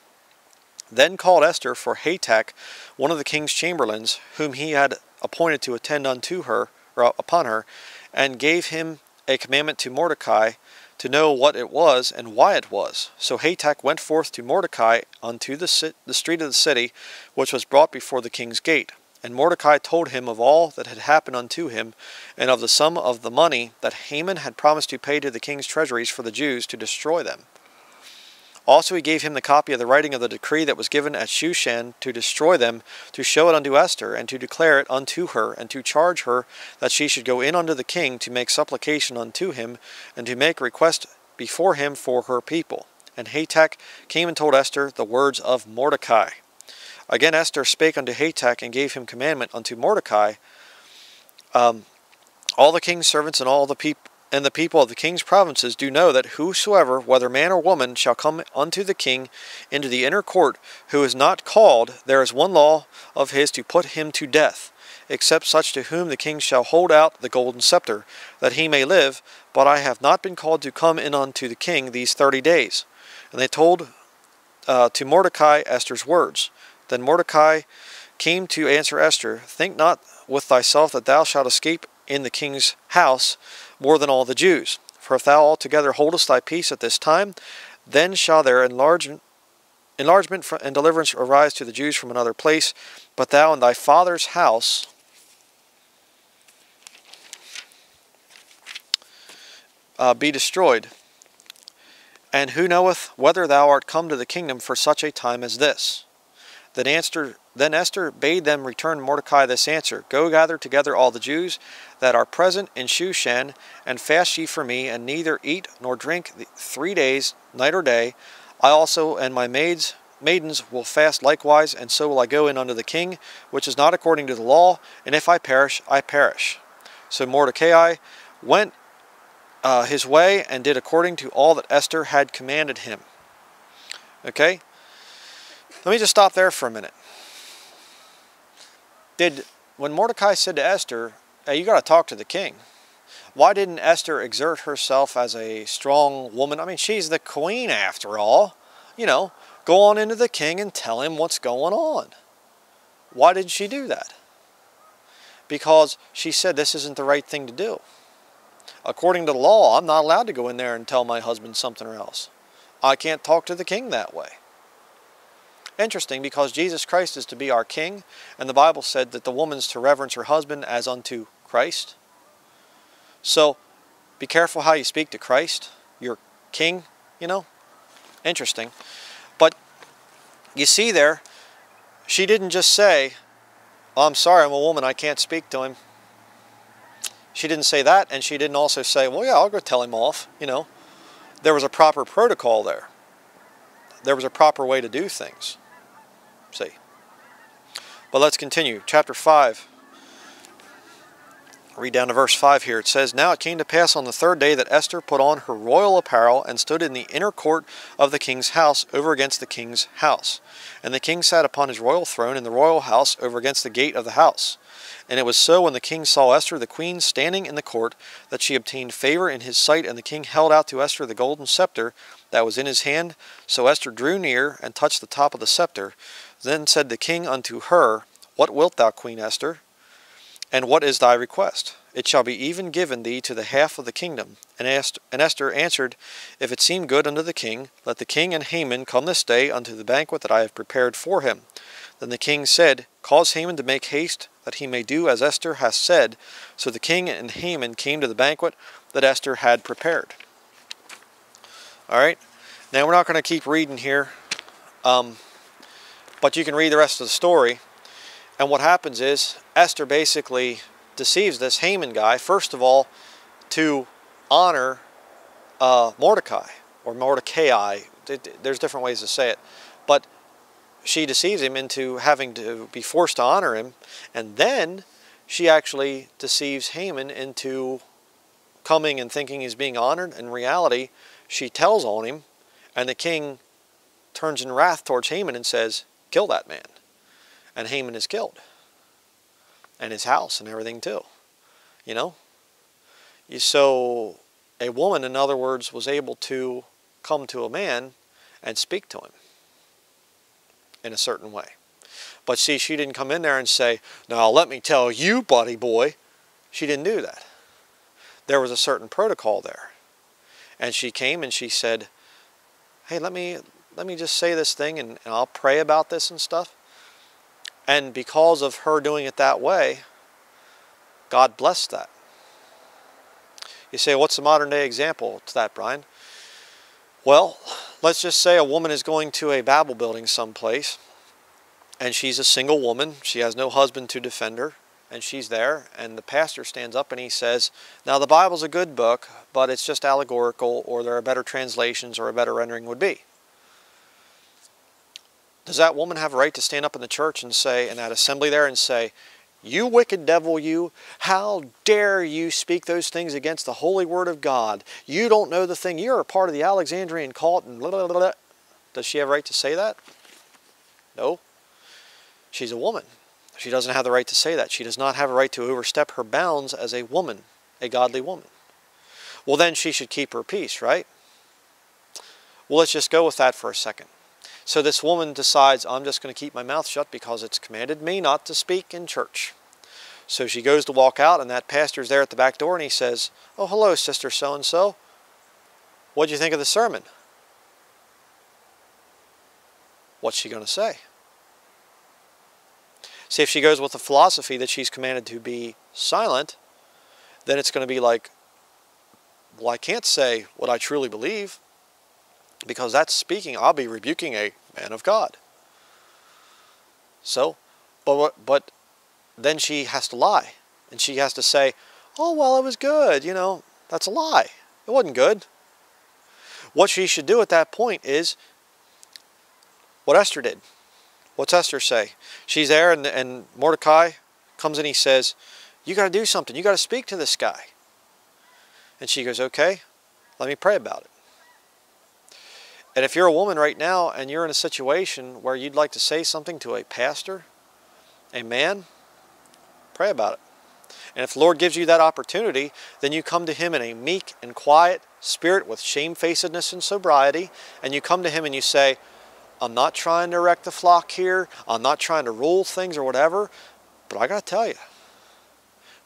Then called Esther for Hatach, one of the king's chamberlains, whom he had appointed to attend unto her, or upon her, and gave him a commandment to Mordecai to know what it was and why it was. So Hatach went forth to Mordecai unto the, si the street of the city, which was brought before the king's gate. And Mordecai told him of all that had happened unto him, and of the sum of the money that Haman had promised to pay to the king's treasuries for the Jews to destroy them. Also he gave him the copy of the writing of the decree that was given at Shushan to destroy them, to show it unto Esther, and to declare it unto her, and to charge her that she should go in unto the king to make supplication unto him, and to make request before him for her people. And Hatach came and told Esther the words of Mordecai. Again Esther spake unto Hatach, and gave him commandment unto Mordecai. Um, all the king's servants and all the people, and the people of the king's provinces do know that whosoever, whether man or woman, shall come unto the king into the inner court, who is not called, there is one law of his to put him to death, except such to whom the king shall hold out the golden scepter, that he may live. But I have not been called to come in unto the king these thirty days. And they told uh, to Mordecai Esther's words. Then Mordecai came to answer Esther, Think not with thyself that thou shalt escape in the king's house more than all the Jews. For if thou altogether holdest thy peace at this time, then shall their enlargement, enlargement and deliverance arise to the Jews from another place. But thou and thy father's house uh, be destroyed. And who knoweth whether thou art come to the kingdom for such a time as this? Then Esther, then Esther bade them return Mordecai this answer, Go gather together all the Jews that are present in Shushan, and fast ye for me, and neither eat nor drink three days, night or day. I also and my maids, maidens will fast likewise, and so will I go in unto the king, which is not according to the law, and if I perish, I perish. So Mordecai went uh, his way, and did according to all that Esther had commanded him. Okay? Let me just stop there for a minute. Did, when Mordecai said to Esther, hey, you got to talk to the king, why didn't Esther exert herself as a strong woman? I mean, she's the queen after all. You know, go on into the king and tell him what's going on. Why did she do that? Because she said this isn't the right thing to do. According to the law, I'm not allowed to go in there and tell my husband something or else. I can't talk to the king that way. Interesting, because Jesus Christ is to be our king, and the Bible said that the woman's to reverence her husband as unto Christ. So, be careful how you speak to Christ, your king, you know. Interesting. But, you see there, she didn't just say, oh, I'm sorry, I'm a woman, I can't speak to him. She didn't say that, and she didn't also say, well, yeah, I'll go tell him off, you know. there was a proper protocol there. There was a proper way to do things. See? But let's continue. Chapter five. Read down to verse five here. It says, Now it came to pass on the third day that Esther put on her royal apparel and stood in the inner court of the king's house over against the king's house. And the king sat upon his royal throne in the royal house over against the gate of the house. And it was so when the king saw Esther the queen standing in the court that she obtained favor in his sight, and the king held out to Esther the golden scepter that was in his hand. So Esther drew near and touched the top of the scepter. Then said the king unto her, What wilt thou, Queen Esther? And what is thy request? It shall be even given thee to the half of the kingdom. And, asked, and Esther answered, If it seem good unto the king, let the king and Haman come this day unto the banquet that I have prepared for him. Then the king said, Cause Haman to make haste, that he may do as Esther hath said. So the king and Haman came to the banquet that Esther had prepared. Alright, now we're not going to keep reading here, um, but you can read the rest of the story. And what happens is, Esther basically deceives this Haman guy, first of all, to honor uh, Mordecai, or Mordecai. There's different ways to say it. But she deceives him into having to be forced to honor him, and then she actually deceives Haman into coming and thinking he's being honored. In reality, she tells on him, and the king turns in wrath towards Haman and says, Kill that man. And Haman is killed. And his house and everything too. You know? So a woman, in other words, was able to come to a man and speak to him in a certain way. But see, she didn't come in there and say, Now let me tell you, buddy boy. She didn't do that. There was a certain protocol there. And she came and she said, Hey, let me, let me just say this thing and, and I'll pray about this and stuff. And because of her doing it that way, God blessed that. You say, what's the modern day example to that, Brian? Well, let's just say a woman is going to a Babel building someplace, and she's a single woman. She has no husband to defend her, and she's there. And the pastor stands up and he says, Now the Bible's a good book, but it's just allegorical, or there are better translations, or a better rendering would be. Does that woman have a right to stand up in the church and say, in that assembly there, and say, You wicked devil, you, how dare you speak those things against the holy word of God? You don't know the thing. You're a part of the Alexandrian cult and blah, blah, blah, blah. Does she have a right to say that? No. She's a woman. She doesn't have the right to say that. She does not have a right to overstep her bounds as a woman, a godly woman. Well, then she should keep her peace, right? Well, let's just go with that for a second. So this woman decides, I'm just going to keep my mouth shut because it's commanded me not to speak in church. So she goes to walk out, and that pastor's there at the back door, and he says, Oh, hello, sister so-and-so. What'd you think of the sermon? What's she going to say? See, if she goes with the philosophy that she's commanded to be silent, then it's going to be like, well, I can't say what I truly believe. Because that's speaking, I'll be rebuking a man of God. So, but, but then she has to lie. And she has to say, oh, well, it was good. You know, that's a lie. It wasn't good. What she should do at that point is what Esther did. What's Esther say? She's there, and, and Mordecai comes and he says, You got to do something. You got to speak to this guy. And she goes, Okay, let me pray about it. And if you're a woman right now and you're in a situation where you'd like to say something to a pastor, a man, pray about it. And if the Lord gives you that opportunity, then you come to Him in a meek and quiet spirit with shamefacedness and sobriety, and you come to Him and you say, I'm not trying to wreck the flock here, I'm not trying to rule things or whatever, but I got to tell you,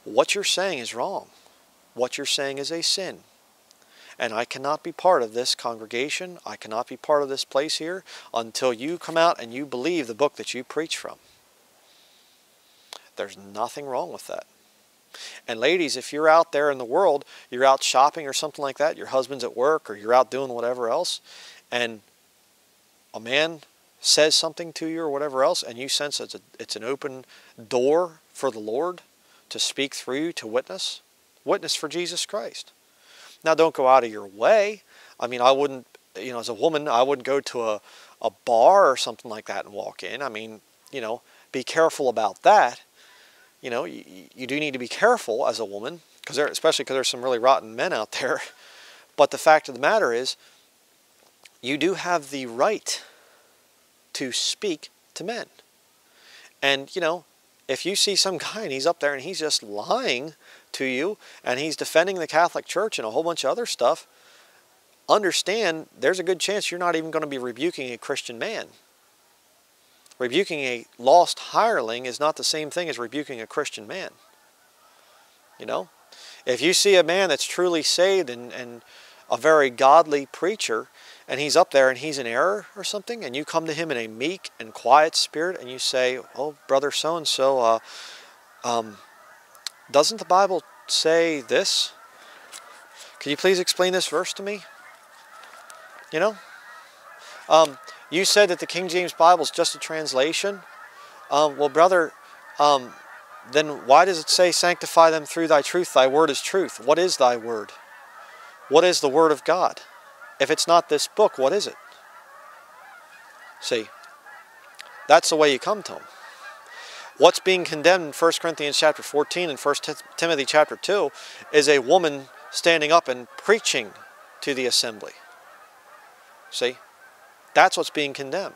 what you're saying is wrong. What you're saying is a sin. And I cannot be part of this congregation, I cannot be part of this place here, until you come out and you believe the book that you preach from. There's nothing wrong with that. And ladies, if you're out there in the world, you're out shopping or something like that, your husband's at work, or you're out doing whatever else, and a man says something to you or whatever else, and you sense it's, a, it's an open door for the Lord to speak through you, to witness, witness for Jesus Christ. Now, don't go out of your way. I mean, I wouldn't, you know, as a woman, I wouldn't go to a, a bar or something like that and walk in. I mean, you know, be careful about that. You know, you, you do need to be careful as a woman, cause there, especially because there's some really rotten men out there. But the fact of the matter is, you do have the right to speak to men. And, you know, if you see some guy and he's up there and he's just lying to you and he's defending the Catholic Church and a whole bunch of other stuff, understand there's a good chance you're not even going to be rebuking a Christian man. Rebuking a lost hireling is not the same thing as rebuking a Christian man. You know? If you see a man that's truly saved and, and a very godly preacher, and he's up there and he's in error or something, and you come to him in a meek and quiet spirit and you say, oh, brother so-and-so, uh, um, doesn't the Bible say this? Can you please explain this verse to me? You know? Um, you said that the King James Bible is just a translation. Um, well, brother, um, then why does it say, sanctify them through thy truth? Thy word is truth. What is thy word? What is the word of God? If it's not this book, what is it? See, that's the way you come to them. What's being condemned in First Corinthians chapter fourteen and First Timothy chapter two is a woman standing up and preaching to the assembly. See, that's what's being condemned.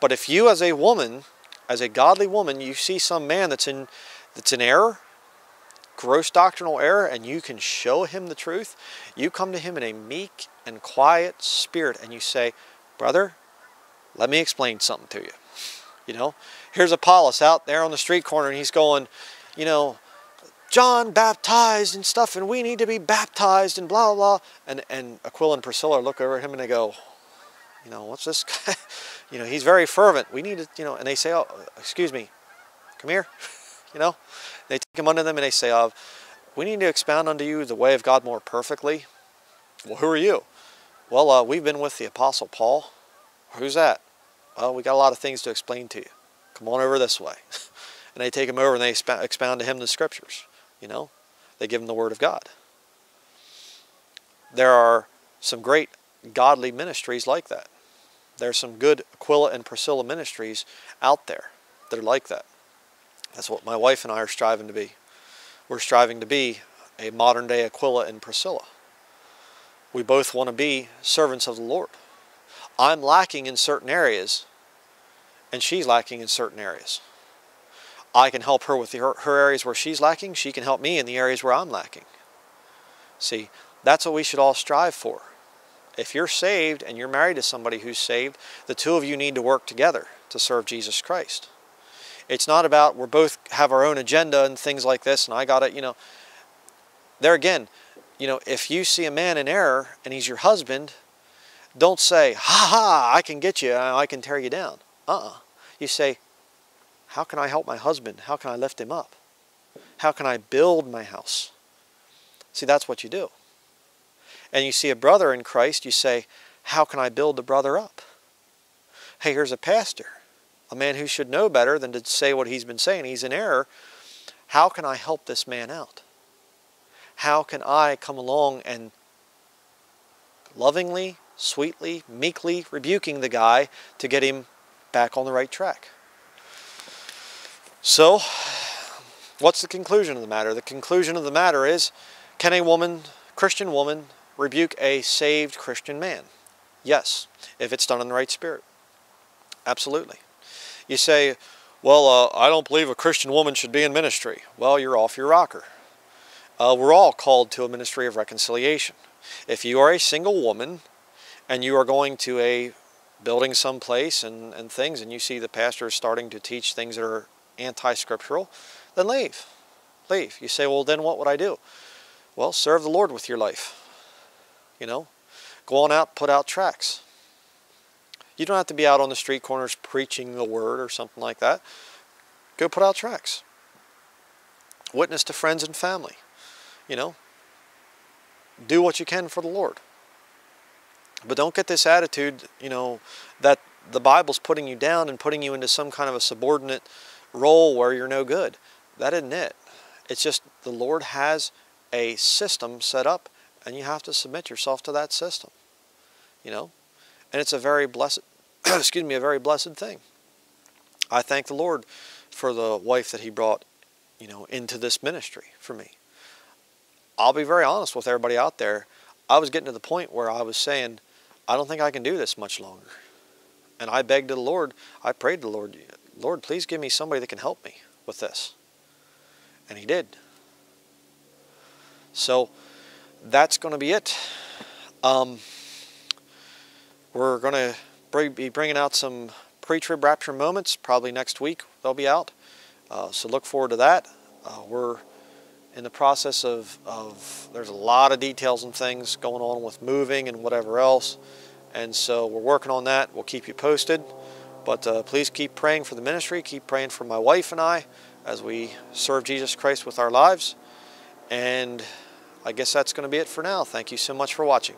But if you as a woman, as a godly woman, you see some man that's in, that's in error, gross doctrinal error, and you can show him the truth, you come to him in a meek and quiet spirit and you say, brother, let me explain something to you. You know, here's Apollos out there on the street corner and he's going, you know, John baptized and stuff and we need to be baptized and blah, blah, blah. And, and Aquila and Priscilla look over at him and they go, you know, what's this guy? You know, he's very fervent. We need to, you know, and they say, oh, excuse me, come here. You know, they take him unto them and they say, oh, we need to expound unto you the way of God more perfectly. Well, who are you? Well, uh, we've been with the Apostle Paul. Who's that? Well, we got a lot of things to explain to you. Come on over this way. And they take him over and they expound to him the scriptures. You know, they give him the word of God. There are some great godly ministries like that. There's some good Aquila and Priscilla ministries out there that are like that. That's what my wife and I are striving to be. We're striving to be a modern day Aquila and Priscilla. We both want to be servants of the Lord. I'm lacking in certain areas, and she's lacking in certain areas. I can help her with the, her, her areas where she's lacking. She can help me in the areas where I'm lacking. See, that's what we should all strive for. If you're saved and you're married to somebody who's saved, the two of you need to work together to serve Jesus Christ. It's not about we're both have our own agenda and things like this and I got it, you know. There again, you know, if you see a man in error and he's your husband, don't say, ha ha, I can get you and I can tear you down. Uh-uh. You say, how can I help my husband? How can I lift him up? How can I build my house? See, that's what you do. And you see a brother in Christ, you say, how can I build the brother up? Hey, here's a pastor. A man who should know better than to say what he's been saying. He's in error. How can I help this man out? How can I come along and lovingly, sweetly, meekly rebuking the guy to get him back on the right track? So, what's the conclusion of the matter? The conclusion of the matter is, can a woman, Christian woman, rebuke a saved Christian man? Yes, if it's done in the right spirit. Absolutely. You say, well, uh, I don't believe a Christian woman should be in ministry. Well, you're off your rocker. Uh, we're all called to a ministry of reconciliation. If you are a single woman and you are going to a building someplace and, and things, and you see the pastor is starting to teach things that are anti-scriptural, then leave. Leave. You say, well, then what would I do? Well, serve the Lord with your life. You know, go on out, put out tracts. You don't have to be out on the street corners preaching the word or something like that. Go put out tracts. Witness to friends and family. You know, do what you can for the Lord. But don't get this attitude, you know, that the Bible's putting you down and putting you into some kind of a subordinate role where you're no good. That isn't it. It's just the Lord has a system set up and you have to submit yourself to that system. you know, and it's a very blessed, excuse me, a very blessed thing. I thank the Lord for the wife that he brought, you know, into this ministry for me. I'll be very honest with everybody out there. I was getting to the point where I was saying, I don't think I can do this much longer. And I begged to the Lord, I prayed to the Lord, Lord, please give me somebody that can help me with this. And he did. So that's going to be it. Um, we're going to be bringing out some pre-trib rapture moments. Probably next week they'll be out. Uh, so look forward to that. Uh, we're in the process of, of, there's a lot of details and things going on with moving and whatever else. And so we're working on that. We'll keep you posted. But uh, please keep praying for the ministry. Keep praying for my wife and I as we serve Jesus Christ with our lives. And I guess that's going to be it for now. Thank you so much for watching.